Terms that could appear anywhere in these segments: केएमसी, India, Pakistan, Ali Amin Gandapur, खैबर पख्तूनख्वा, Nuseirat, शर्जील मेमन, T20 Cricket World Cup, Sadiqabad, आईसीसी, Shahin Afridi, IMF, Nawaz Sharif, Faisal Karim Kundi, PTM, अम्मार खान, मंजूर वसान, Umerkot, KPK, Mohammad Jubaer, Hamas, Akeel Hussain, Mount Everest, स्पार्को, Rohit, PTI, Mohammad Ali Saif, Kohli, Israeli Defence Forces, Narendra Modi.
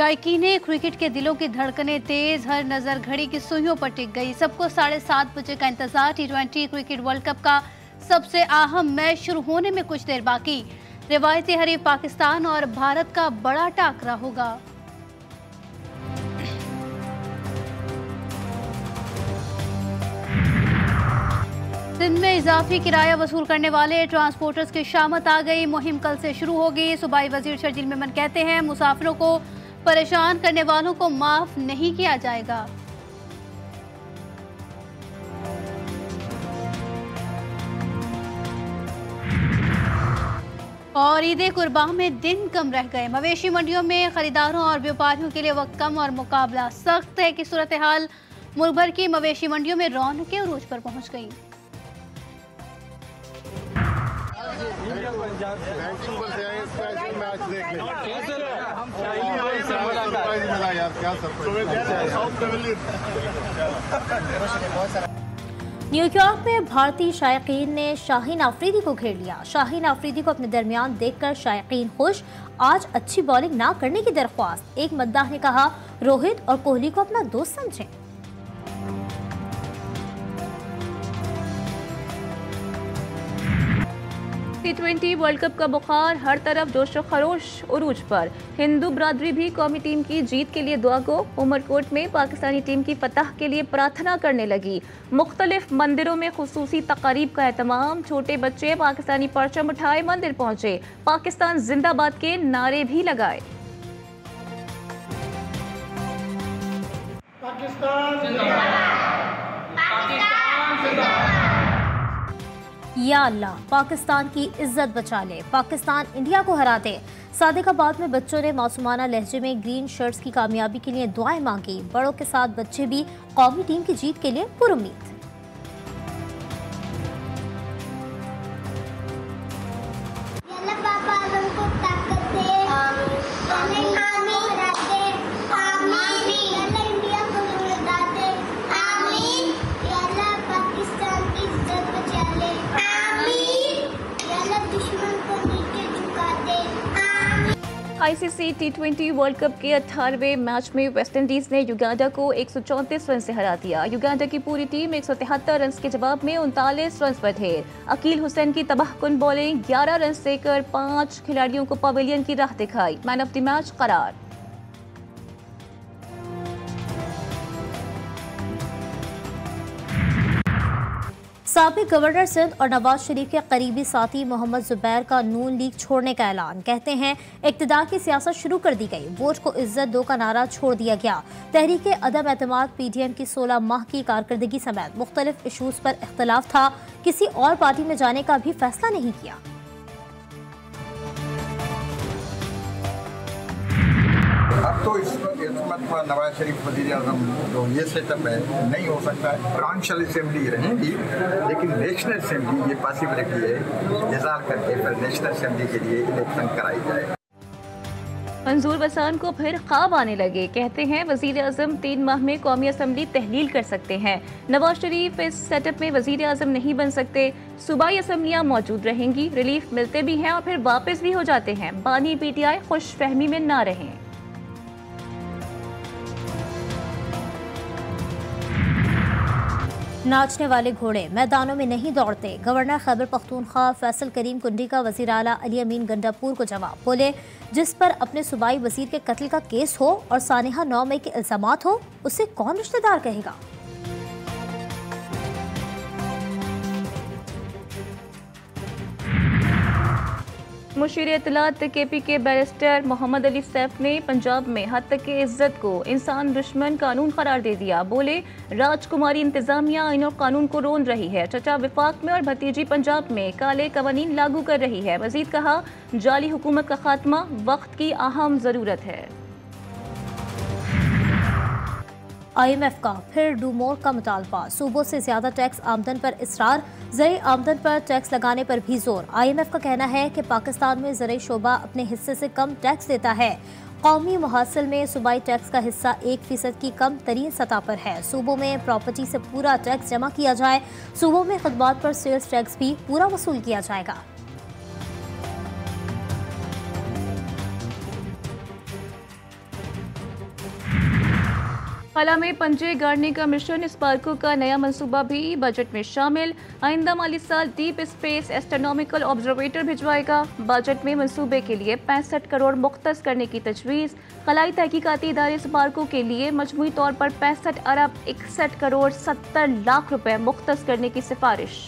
शायकीने cricket के दिलों की धड़कने तेज, हर नजर घड़ी की सुइयों पर टिक गई। सबको 7:30 बजे का इंतजार। T20 क्रिकेट वर्ल्ड कप का सबसे अहम मैच शुरू होने में कुछ देर बाकी। रिवायती हरीफ पाकिस्तान और भारत का बड़ा टाकरा होगा। सिंध में इजाफी किराया वसूल करने वाले ट्रांसपोर्टर्स की शामत आ गई। मुहिम कल से शुरू होगी। सूबाई वजीर शर्जील मेमन कहते हैं, मुसाफिरों को परेशान करने वालों को माफ नहीं किया जाएगा। और ईद कुर्बा में दिन कम रह गए। मवेशी मंडियों में खरीदारों और व्यापारियों के लिए वक्त कम और मुकाबला सख्त है कि सूरत हाल। मुल्क भर की मवेशी मंडियों में रौनकें उरूज पर पहुंच गई। न्यूयॉर्क में भारतीय शायकीन ने शाहीन अफरीदी को घेर लिया। शाहीन अफरीदी को अपने दरमियान देखकर शायकीन खुश। आज अच्छी बॉलिंग ना करने की दरख्वास्त। एक मद्दाह ने कहा, रोहित और कोहली को अपना दोस्त समझें। T20 वर्ल्ड कप का बुखार, हर तरफ जोश व खरोश उरूज पर। हिंदू बरादरी भी कौमी टीम की जीत के लिए दुआ को उमरकोट में पाकिस्तानी टीम की फतह के लिए प्रार्थना करने लगी। मुख्तलिफ मंदिरों में खुसूसी तकारीब का एहतमाम। छोटे बच्चे पाकिस्तानी परचम उठाए मंदिर पहुंचे, पाकिस्तान जिंदाबाद के नारे भी लगाए। या अल्लाह पाकिस्तान की इज्जत बचा ले, पाकिस्तान इंडिया को हरा दे। सादिकाबाद में बच्चों ने मासूमाना लहजे में ग्रीन शर्ट्स की कामयाबी के लिए दुआएं मांगी। बड़ों के साथ बच्चे भी कौमी टीम की जीत के लिए पुरउम्मीद। आईसीसी T20 वर्ल्ड कप के 18वें मैच में वेस्ट इंडीज़ ने युगांडा को 134 रन से हरा दिया। युगांडा की पूरी टीम 173 रन के जवाब में 39 रन पर ढेर। अकील हुसैन की तबाहकुन बॉलिंग 11 रन देकर 5 खिलाड़ियों को पवेलियन की राह दिखाई। मैन ऑफ द मैच करार। साबिक गवर्नर सिंध और नवाज शरीफ के करीबी साथी मोहम्मद जुबैर का नून लीग छोड़ने का ऐलान। कहते हैं, इक्तदार की सियासत शुरू कर दी गई, वोट को इज्जत दो का नारा छोड़ दिया गया। तहरीक अदम एतमाद PTM की 16 माह की कारकर्दगी समेत मुख्तलिफ इशूज़ पर इख्तलाफ था। किसी और पार्टी में जाने का भी फैसला नहीं किया। अब तो इस मत पर नवाज शरीफ वजीर आजम जो ये सेटअप है नहीं हो सकता है। प्रांशल असेंबली रहेगी लेकिन नेशनल असेंबली ये पॉसिबिलिटी है, इंतजार करके फिर नेशनल असेंबली के लिए इलेक्शन कराई जाएगा। मंजूर वसान को फिर ख्वाब आने लगे। कहते हैं, वजीर आजम 3 माह में कौमी असम्बली तहलील कर सकते हैं। नवाज शरीफ इस सेटअप में वजीर आजम नहीं बन सकते। सूबाई असम्बलियाँ मौजूद रहेंगी, रिलीफ मिलते भी हैं और फिर वापस भी हो जाते हैं। बानी PTI खुश फहमी में ना रहें। नाचने वाले घोड़े मैदानों में नहीं दौड़ते। गवर्नर खैबर पख्तूनख्वा फैसल करीम कुंडी का वज़ीर आला अली अमीन गंडापुर को जवाब। बोले, जिस पर अपने सूबाई वजीर के कत्ल का केस हो और सानेहा 9 मई के इल्ज़ामात हो, उसे कौन रिश्तेदार कहेगा। मुशीर इत्तलात KPK बैरिस्टर मोहम्मद अली सैफ ने पंजाब में हद तक की इज्जत को इंसान दुश्मन कानून करार दे दिया। बोले, राजकुमारी इंतजामिया आइन और कानून को रोन रही है। चचा विफाक में और भतीजी पंजाब में काले कवानीन लागू कर रही है। मजीद कहा, जाली हुकूमत का खात्मा वक्त की अहम ज़रूरत है। IMF का फिर डूमोर का मुतालबा। सूबों से ज़्यादा टैक्स आमदन पर इसरार, ज़रूरी आमदन पर टैक्स लगाने पर भी जोर। IMF का कहना है कि पाकिस्तान में ज़रूरी शोबा अपने हिस्से से कम टैक्स देता है। कौमी मुहासिल में सूबाई टैक्स का हिस्सा 1% की कम तरीन सतह पर है। सूबों में प्रॉपर्टी से पूरा टैक्स जमा किया जाए। सूबों में खदमात पर सेल्स टैक्स भी पूरा वसूल किया जाएगा। खला में पंजे गाड़ने का मिशन, स्पार्को का नया मंसूबा भी बजट में शामिल। आइंदा माली साल डीप स्पेस एस्ट्रोनॉमिकल ऑब्जर्वेटर भिजवाएगा। बजट में मंसूबे के लिए 65 करोड़ मुख्तस करने की तजवीज़। खलाई तहकीकाती इदारे स्पार्को के लिए मजमूई तौर पर 65 अरब 61 करोड़ 70 लाख रुपए मुख्तस करने की सिफारिश।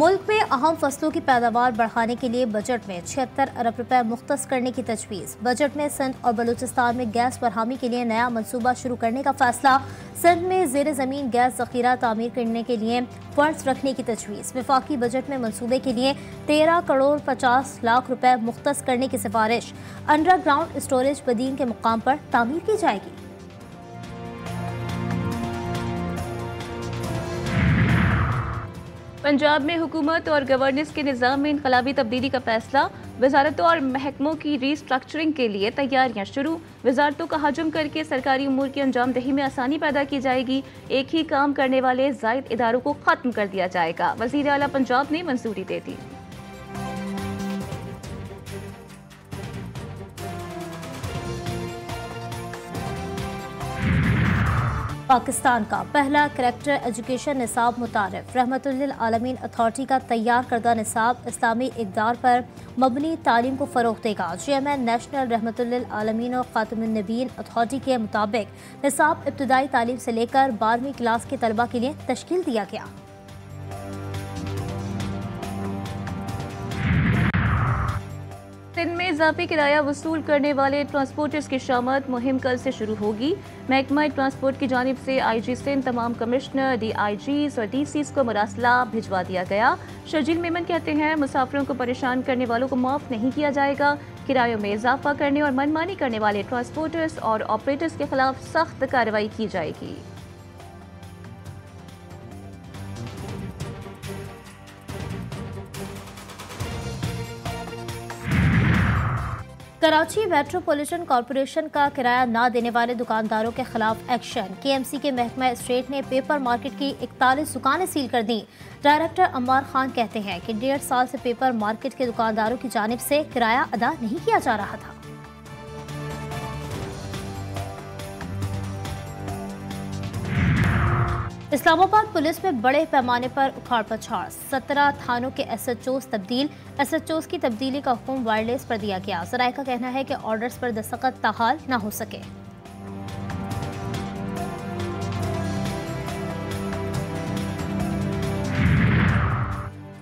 मुल्क में अहम फसलों की पैदावार बढ़ाने के लिए बजट में 76 अरब रुपए मुख्तस करने की तजवीज़। बजट में सिंध और बलूचिस्तान में गैस बरहमी के लिए नया मनसूबा शुरू करने का फैसला। सिंध में ज़ेर ज़मीन गैस ज़खीरा तामीर करने के लिए फंड्स रखने की तजवीज़। वफाकी बजट में मनसूबे के लिए 13 करोड़ 50 लाख रुपए मुख्तस करने की सिफारिश। अंडरग्राउंड स्टोरेज बदीन के मुकाम पर तामीर की जाएगी। पंजाब में हुकूमत और गवर्नेंस के निज़ाम में इनकलाबी तब्दीली का फैसला। वजारतों और महकमों की रीस्ट्रक्चरिंग के लिए तैयारियां शुरू। वजारतों का हजम करके सरकारी उमूर की अंजामदही में आसानी पैदा की जाएगी। एक ही काम करने वाले जायद इदारों को ख़त्म कर दिया जाएगा। वज़ीर आला पंजाब ने मंजूरी दे दी। पाकिस्तान का पहला करैक्टर एजुकेशन निसाब मुतारिफ। रहमतुल्लिल आलमीन अथॉरिटी का तैयार करदा निसाब इस्लामी इकदार पर मबनी तालीम को फ़रोग देगा। चेयरमैन नेशनल रहमतुल्लिल आलमीन और ख़ातमुन्नबीन अथॉरिटी के मुताबिक निसाब इब्तदाई तालीम से लेकर 12वीं क्लास के तलबा के लिए तश्कील दिया गया। सिंध में इजाफी किराया वसूल करने वाले ट्रांसपोर्टर्स की शामत मुहिम कल से शुरू होगी। महकमा ट्रांसपोर्ट की जानिब से आईजी सिंध तमाम कमिश्नर, डीआईजीज और डीसीज को मरासला भिजवा दिया गया। शर्जील मेमन कहते हैं मुसाफिरों को परेशान करने वालों को माफ़ नहीं किया जाएगा। किरायों में इजाफा करने और मनमानी करने वाले ट्रांसपोर्टर्स और ऑपरेटर्स के खिलाफ सख्त कार्रवाई की जाएगी। कराची मेट्रोपॉलिटन कॉरपोरेशन का किराया ना देने वाले दुकानदारों के खिलाफ एक्शन। केएमसी के महकमा स्टेट ने पेपर मार्केट की 41 दुकानें सील कर दी। डायरेक्टर अम्मार खान कहते हैं कि 1.5 साल से पेपर मार्केट के दुकानदारों की जानिब से किराया अदा नहीं किया जा रहा था। इस्लामाबाद पुलिस में बड़े पैमाने पर उखाड़ पछाड़। 17 थानों के एसएचओस तब्दील। एसएचओस की तब्दीली का हुक्म वायरलेस पर दिया गया। सराय का कहना है कि ऑर्डर्स पर दस्तखत ताहाल ना हो सके।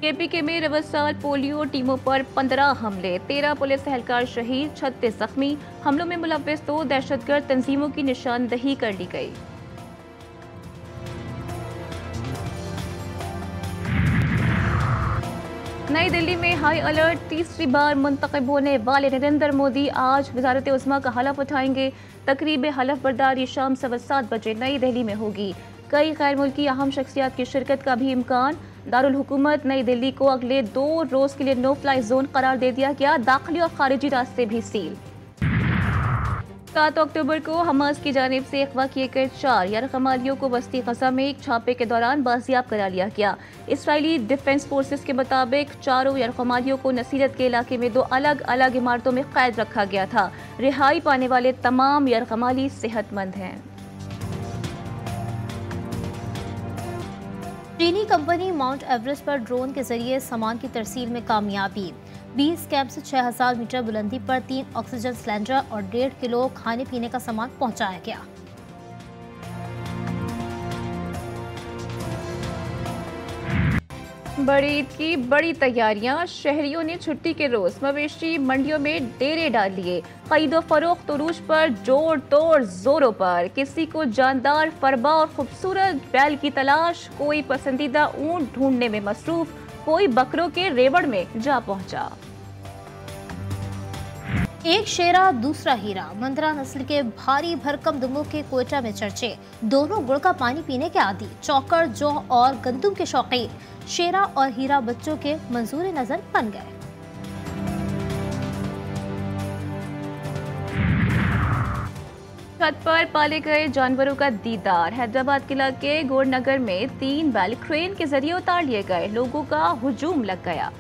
केपीके में रवसाल पोलियो टीमों पर 15 हमले, 13 पुलिस एहलकार शहीद, 36 जख्मी। हमलों में मुलव्वस 2 दहशतगर्द तंजीमों की निशानदही कर ली गई। नई दिल्ली में हाई अलर्ट तीसरी बार मुंतखब होने वाले नरेंद्र मोदी आज वजारत उज़्मा का हलफ उठाएंगे। तकरीब हलफ बर्दारी शाम 7:15 बजे नई दिल्ली में होगी। कई गैर मुल्की अहम शख्सियात की शिरकत का भी इम्कान। दारुल हुकूमत नई दिल्ली को अगले 2 रोज़ के लिए नो फ्लाई जोन करार दे दिया गया। दाखिली और खारिजी रास्ते भी सील। 7 अक्टूबर को हमास की जानिब से अगवा किए गए 4 यरगमालियों को बस्ती गजा में एक छापे के दौरान बाजियाब करा लिया गया। इसराइली डिफेंस फोर्सेस के मुताबिक 4 यरगमालियों को नसीरत के इलाके में 2 अलग अलग इमारतों में कैद रखा गया था। रिहाई पाने वाले तमाम यरगमाली सेहतमंद हैं। चीनी कंपनी माउंट एवरेस्ट पर ड्रोन के जरिए सामान की तरसील में कामयाबी। 20 कैंप से 6000 मीटर बुलंदी पर 3 ऑक्सीजन सिलेंडर और 1.5 किलो खाने पीने का सामान पहुंचाया गया। बड़ी ईद की बड़ी तैयारियां। शहरियों ने छुट्टी के रोज मवेशी मंडियों में डेरे डाल लिए। खरीद व फरोख्त उरूज पर जोर तोड़ जोरों पर। किसी को जानदार फरबा और खूबसूरत बैल की तलाश, कोई पसंदीदा ऊंट ढूंढने में मसरूफ, कोई बकरों के रेवड़ में जा पहुंचा। एक शेरा दूसरा हीरा। मंदरा नस्ल के भारी भरकम दुमों के कोयटा में चर्चे। दोनों गुड़ का पानी पीने के आदी, चौकर, जौ और गंदुम के शौकीन। शेरा और हीरा बच्चों के मंजूर नजर बन गए। छत पर पाले गए जानवरों का दीदार। हैदराबाद किला के गोरनगर में 3 बैल क्रेन के जरिए उतार लिए गए। लोगों का हुजूम लग गया।